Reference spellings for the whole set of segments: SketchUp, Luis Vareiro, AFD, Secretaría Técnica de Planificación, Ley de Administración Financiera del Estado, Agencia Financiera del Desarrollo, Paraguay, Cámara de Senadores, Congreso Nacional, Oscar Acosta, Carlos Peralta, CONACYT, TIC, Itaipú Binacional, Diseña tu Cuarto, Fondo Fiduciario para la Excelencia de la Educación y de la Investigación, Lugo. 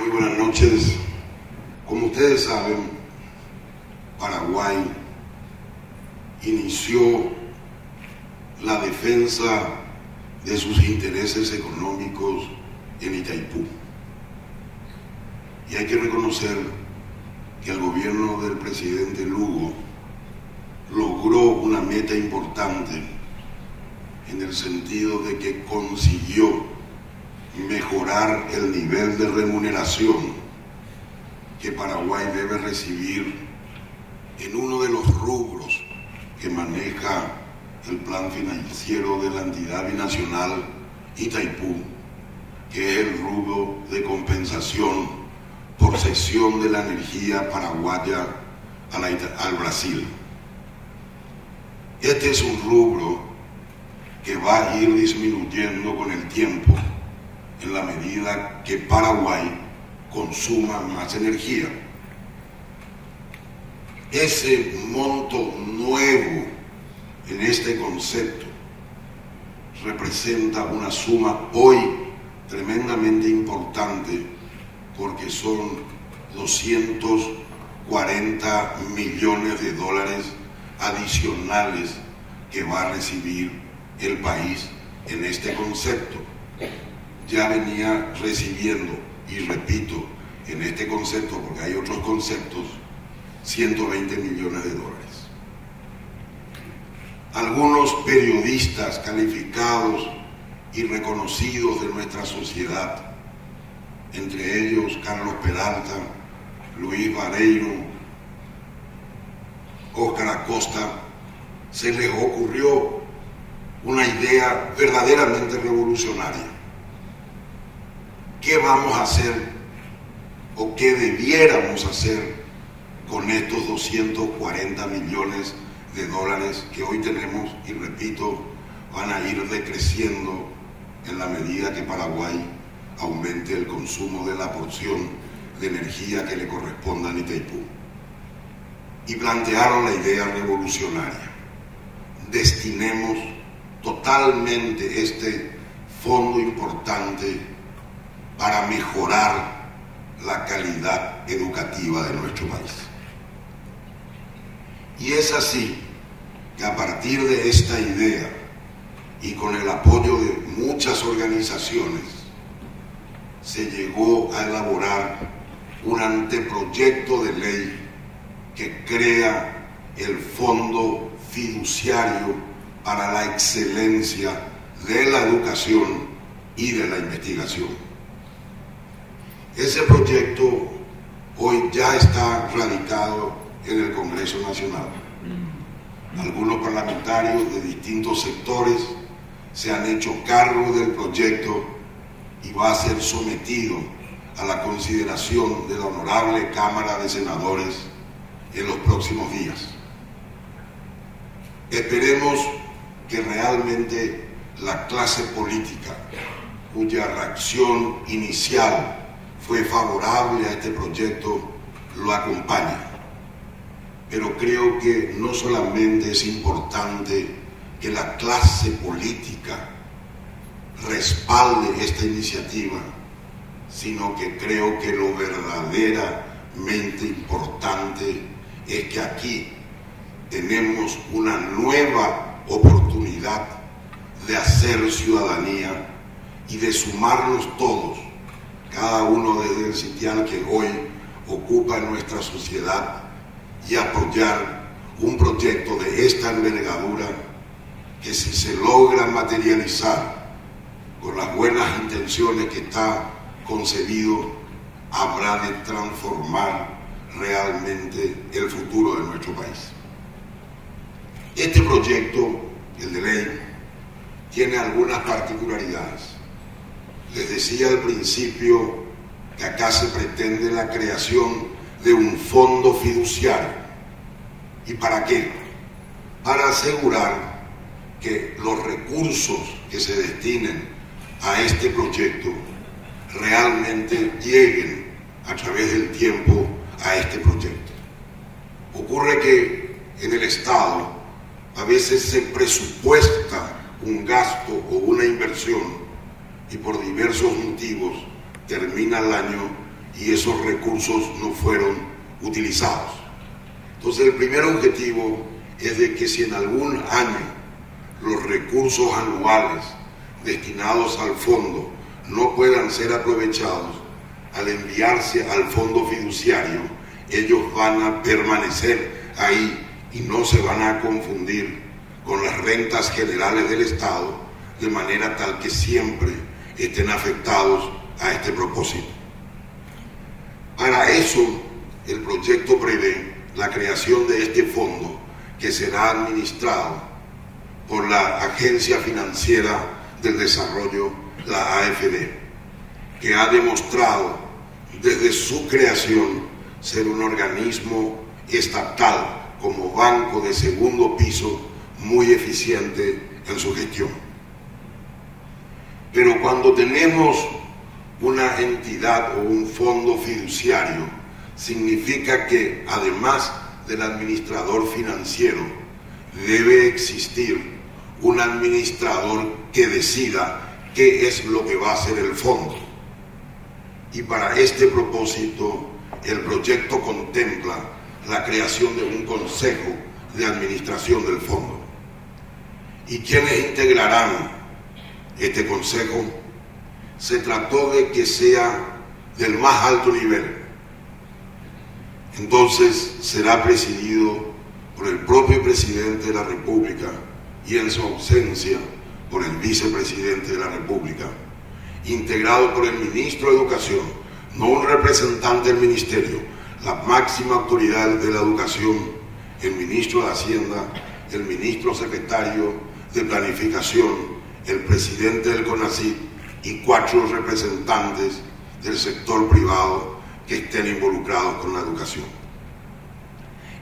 Muy buenas noches. Como ustedes saben, Paraguay inició la defensa de sus intereses económicos en Itaipú. Y hay que reconocer que el gobierno del presidente Lugo logró una meta importante en el sentido de que consiguió mejorar el nivel de remuneración que Paraguay debe recibir en uno de los rubros que maneja el plan financiero de la entidad binacional Itaipú, que es el rubro de compensación por cesión de la energía paraguaya al Brasil. Este es un rubro que va a ir disminuyendo con el tiempo en la medida que Paraguay consuma más energía. Ese monto nuevo en este concepto representa una suma hoy tremendamente importante, porque son 240 millones de dólares adicionales que va a recibir el país en este concepto. Ya venía recibiendo, y repito, en este concepto, porque hay otros conceptos, 120 millones de dólares. Algunos periodistas calificados y reconocidos de nuestra sociedad, entre ellos Carlos Peralta, Luis Vareiro, Oscar Acosta, se les ocurrió una idea verdaderamente revolucionaria. ¿Qué vamos a hacer o qué debiéramos hacer con estos 240 millones de dólares que hoy tenemos? Y repito, van a ir decreciendo en la medida que Paraguay aumente el consumo de la porción de energía que le corresponda a Itaipú. Y plantearon la idea revolucionaria: destinemos totalmente este fondo importante para mejorar la calidad educativa de nuestro país. Y es así que a partir de esta idea y con el apoyo de muchas organizaciones se llegó a elaborar un anteproyecto de ley que crea el Fondo Fiduciario para la Excelencia de la Educación y de la Investigación. Ese proyecto hoy ya está radicado en el Congreso Nacional. Algunos parlamentarios de distintos sectores se han hecho cargo del proyecto y va a ser sometido a la consideración de la honorable Cámara de Senadores en los próximos días. Esperemos que realmente la clase política, cuya reacción inicial fue favorable a este proyecto, lo acompañe. Pero creo que no solamente es importante que la clase política respalde esta iniciativa, sino que creo que lo verdaderamente importante es que aquí tenemos una nueva oportunidad de hacer ciudadanía y de sumarnos todos, cada uno desde el sitial que hoy ocupa nuestra sociedad, y apoyar un proyecto de esta envergadura que, si se logra materializar con las buenas intenciones que está concebido, habrá de transformar realmente el futuro de nuestro país. Este proyecto, el de ley, tiene algunas particularidades. Les decía al principio que acá se pretende la creación de un fondo fiduciario. ¿Y para qué? Para asegurar que los recursos que se destinen a este proyecto realmente lleguen a través del tiempo a este proyecto. Ocurre que en el Estado a veces se presupuesta un gasto o una inversión y por diversos motivos termina el año y esos recursos no fueron utilizados. Entonces, el primer objetivo es de que si en algún año los recursos anuales destinados al fondo no puedan ser aprovechados, al enviarse al fondo fiduciario, ellos van a permanecer ahí y no se van a confundir con las rentas generales del Estado, de manera tal que siempre estén afectados a este propósito. Para eso, el proyecto prevé la creación de este fondo, que será administrado por la Agencia Financiera del Desarrollo, la AFD, que ha demostrado desde su creación ser un organismo estatal como banco de segundo piso muy eficiente en su gestión. Pero cuando tenemos una entidad o un fondo fiduciario, significa que además del administrador financiero debe existir un administrador que decida qué es lo que va a hacer el fondo. Y para este propósito, el proyecto contempla la creación de un consejo de administración del fondo. ¿Y quiénes integrarán este consejo? Se trató de que sea del más alto nivel. Entonces, será presidido por el propio presidente de la República y, en su ausencia, por el vicepresidente de la República, integrado por el ministro de Educación, no un representante del ministerio, la máxima autoridad de la educación, el ministro de Hacienda, el ministro secretario de Planificación, el presidente del CONACYT y 4 representantes del sector privado que estén involucrados con la educación.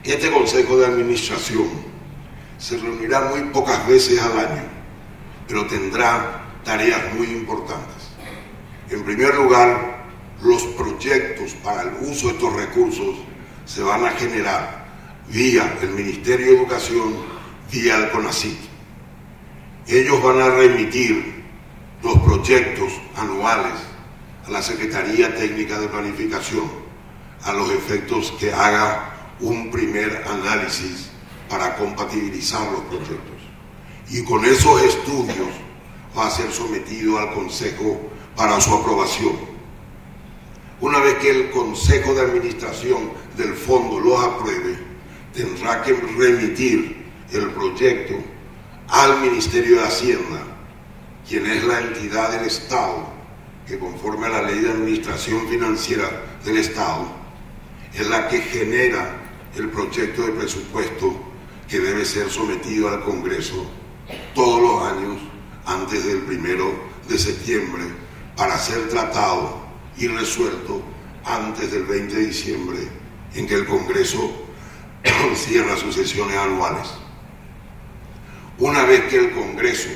Este consejo de administración se reunirá muy pocas veces al año, pero tendrá tareas muy importantes. En primer lugar, los proyectos para el uso de estos recursos se van a generar vía el Ministerio de Educación, vía el CONACYT. Ellos van a remitir los proyectos anuales a la Secretaría Técnica de Planificación a los efectos que haga un primer análisis para compatibilizar los proyectos. Y con esos estudios va a ser sometido al Consejo para su aprobación. Una vez que el Consejo de Administración del Fondo los apruebe, tendrá que remitir el proyecto al Ministerio de Hacienda, quien es la entidad del Estado que, conforme a la Ley de Administración Financiera del Estado, es la que genera el proyecto de presupuesto que debe ser sometido al Congreso todos los años antes del 1 de septiembre para ser tratado y resuelto antes del 20 de diciembre en que el Congreso cierra sus sesiones anuales. Una vez que el Congreso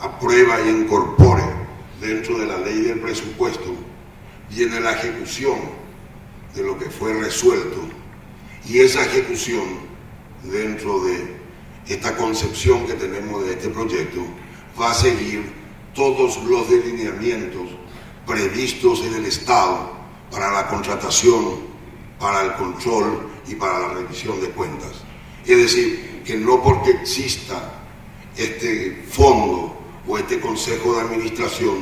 aprueba y incorpore dentro de la ley del presupuesto, viene la ejecución de lo que fue resuelto, y esa ejecución, dentro de esta concepción que tenemos de este proyecto, va a seguir todos los delineamientos previstos en el Estado para la contratación, para el control y para la revisión de cuentas. Es decir, que no porque exista este fondo o este consejo de administración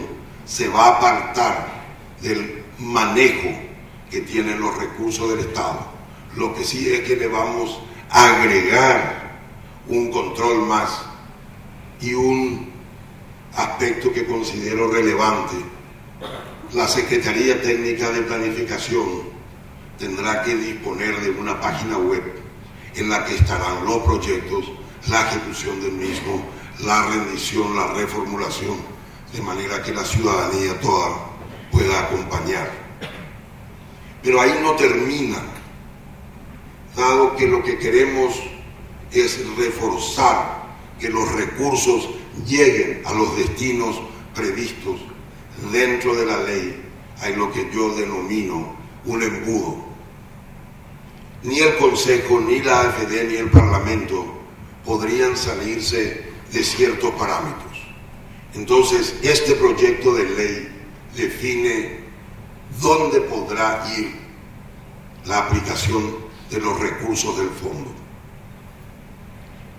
se va a apartar del manejo que tienen los recursos del Estado. Lo que sí es que le vamos a agregar un control más y un aspecto que considero relevante. La Secretaría Técnica de Planificación tendrá que disponer de una página web en la que estarán los proyectos, la ejecución del mismo, la rendición, la reformulación, de manera que la ciudadanía toda pueda acompañar. Pero ahí no termina, dado que lo que queremos es reforzar que los recursos lleguen a los destinos previstos dentro de la ley. Hay lo que yo denomino un embudo. Ni el Consejo, ni la AFD, ni el Parlamento podrían salirse de ciertos parámetros. Entonces, este proyecto de ley define dónde podrá ir la aplicación de los recursos del fondo.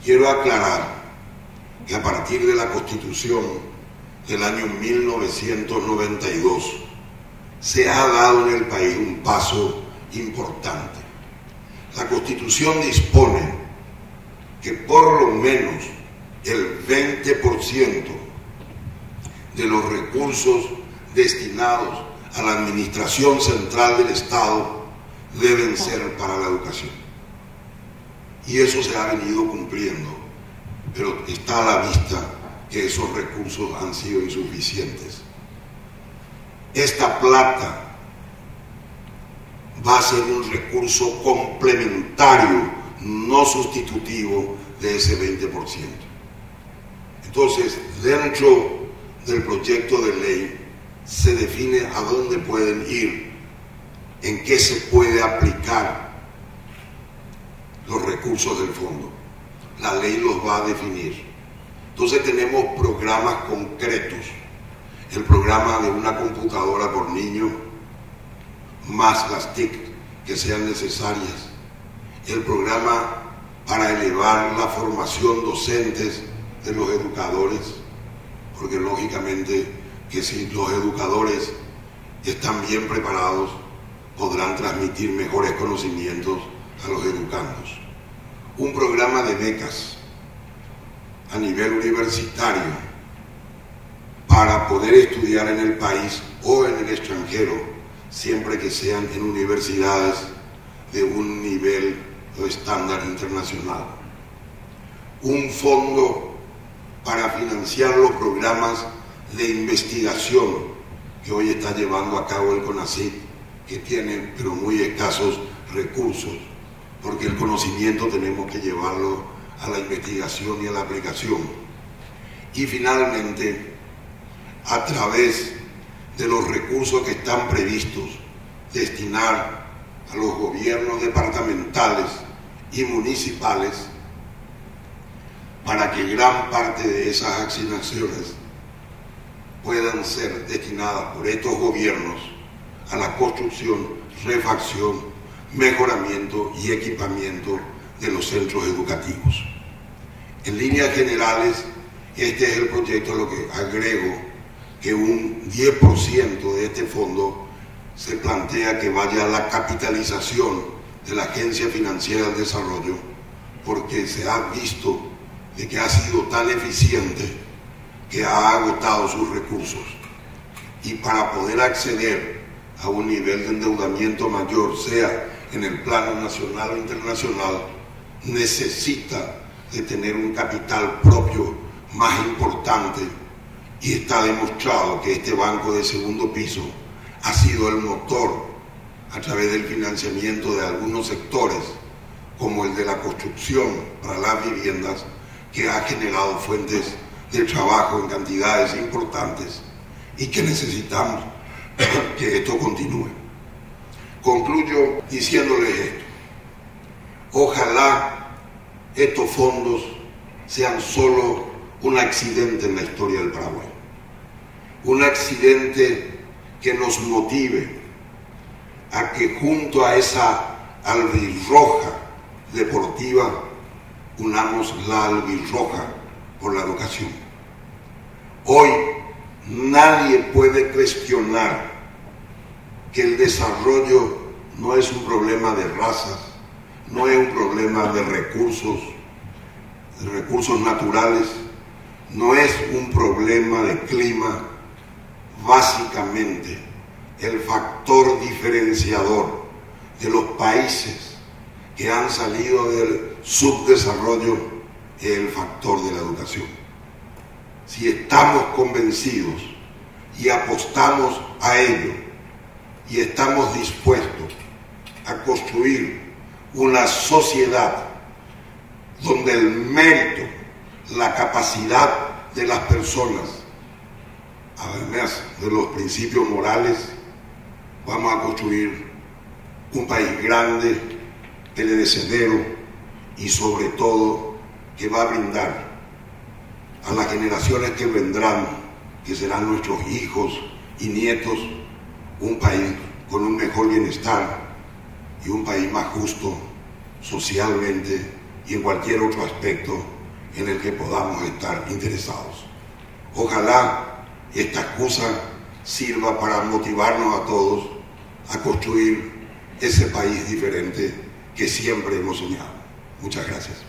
Quiero aclarar que a partir de la Constitución del año 1992 se ha dado en el país un paso importante. La Constitución dispone que por lo menos el 20% de los recursos destinados a la Administración Central del Estado deben ser para la educación. Y eso se ha venido cumpliendo, pero está a la vista que esos recursos han sido insuficientes. Esta plata va a ser un recurso complementario, no sustitutivo de ese 20%. Entonces, dentro del proyecto de ley se define a dónde pueden ir, en qué se puede aplicar los recursos del fondo. La ley los va a definir. Entonces tenemos programas concretos. El programa de una computadora por niño, más las TIC que sean necesarias. El programa para elevar la formación docentes de los educadores, porque lógicamente que si los educadores están bien preparados, podrán transmitir mejores conocimientos a los educandos. Un programa de becas a nivel universitario para poder estudiar en el país o en el extranjero, siempre que sean en universidades de un nivel o estándar internacional. Un fondo para financiar los programas de investigación que hoy está llevando a cabo el CONACYT, que tiene pero muy escasos recursos, porque el conocimiento tenemos que llevarlo a la investigación y a la aplicación. Y finalmente, a través de los recursos que están previstos, destinar a los gobiernos departamentales y municipales para que gran parte de esas asignaciones puedan ser destinadas por estos gobiernos a la construcción, refacción, mejoramiento y equipamiento de los centros educativos. En líneas generales, este es el proyecto, lo que agrego, que un 10% de este fondo se plantea que vaya a la capitalización de la Agencia Financiera del Desarrollo, porque se ha visto de que ha sido tan eficiente que ha agotado sus recursos, y para poder acceder a un nivel de endeudamiento mayor, sea en el plano nacional o internacional, necesita de tener un capital propio más importante, y está demostrado que este banco de segundo piso ha sido el motor a través del financiamiento de algunos sectores, como el de la construcción para las viviendas, que ha generado fuentes de trabajo en cantidades importantes y que necesitamos que esto continúe. Concluyo diciéndoles esto: ojalá estos fondos sean solo un accidente en la historia del Paraguay, un accidente que nos motive a que junto a esa albirroja deportiva unamos la albirroja por la educación. Hoy nadie puede cuestionar que el desarrollo no es un problema de razas, no es un problema de recursos naturales, no es un problema de clima. Básicamente, el factor diferenciador de los países que han salido del subdesarrollo es el factor de la educación. Si estamos convencidos y apostamos a ello y estamos dispuestos a construir una sociedad donde el mérito, la capacidad de las personas, además de los principios morales, vamos a construir un país grande, perecedero y sobre todo que va a brindar a las generaciones que vendrán, que serán nuestros hijos y nietos, un país con un mejor bienestar y un país más justo socialmente y en cualquier otro aspecto en el que podamos estar interesados. Ojalá esta excusa sirva para motivarnos a todos a construir ese país diferente que siempre hemos soñado. Muchas gracias.